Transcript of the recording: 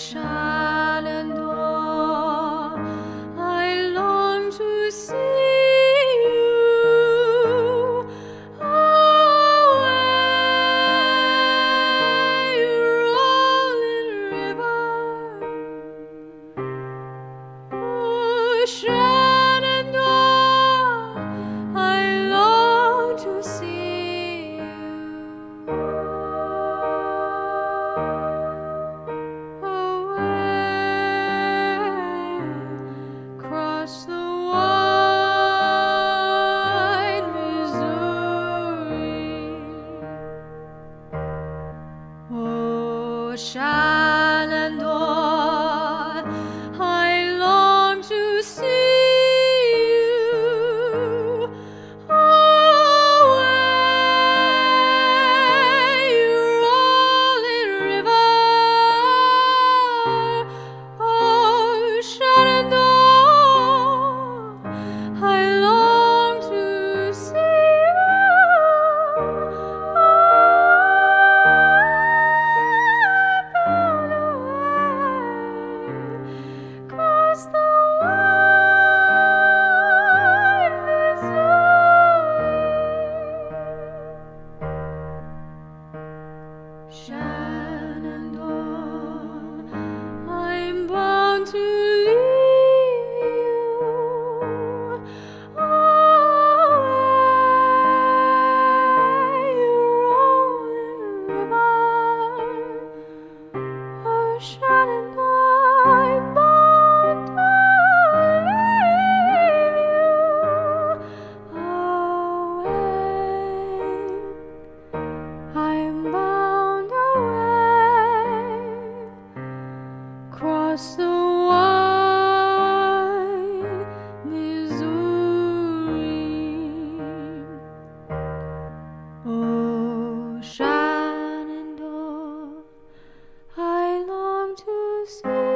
Shenandoah, I long to see you away, rolling river. Oh, Shenandoah, I long to see you. Shenandoah, I long to see you away, rolling river. Oh, Shenandoah, I long to see you. Shenandoah, I'm bound to leave you away, rolling river. Oh, Shenandoah, I'm bound to leave you away. I'm bound across the wide Missouri. Oh, Shenandoah, I long to see.